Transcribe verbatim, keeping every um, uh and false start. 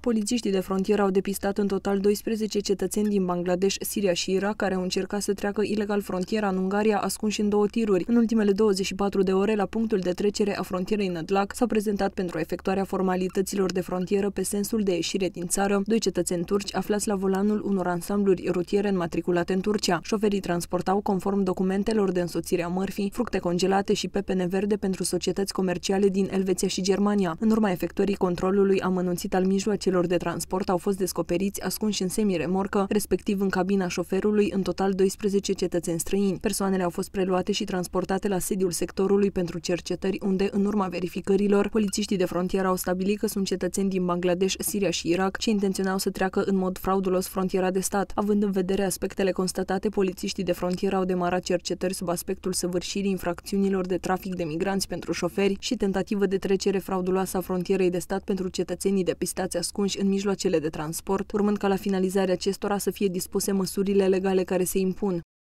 Polițiștii de frontieră au depistat în total doisprezece cetățeni din Bangladesh, Siria și Irak care au încercat să treacă ilegal frontiera în Ungaria, ascunși în două tiruri. În ultimele douăzeci și patru de ore, la punctul de trecere a frontierei Nădlac, s-au prezentat pentru efectuarea formalităților de frontieră pe sensul de ieșire din țară doi cetățeni turci aflați la volanul unor ansambluri rutiere înmatriculate în Turcia. Șoferii transportau, conform documentelor de însoțire a mărfii, fructe congelate și pepene verde pentru societăți comerciale din Elveția și Germania. În urma efectuării controlului amănunțit al mijloacelor de transport, au fost descoperiți ascunși în semiremorcă, respectiv în cabina șoferului, în total doisprezece cetățeni străini. Persoanele au fost preluate și transportate la sediul sectorului pentru cercetări, unde, în urma verificărilor, polițiștii de frontieră au stabilit că sunt cetățeni din Bangladesh, Siria și Irak ce intenționau să treacă în mod fraudulos frontiera de stat. Având în vedere aspectele constatate, polițiștii de frontieră au demarat cercetări sub aspectul săvârșirii infracțiunilor de trafic de migranți pentru șoferi și tentativă de trecere frauduloasă a frontierei de stat pentru cetățenii depistați ascunși în mijloacele de transport, urmând ca la finalizarea acestora să fie dispuse măsurile legale care se impun.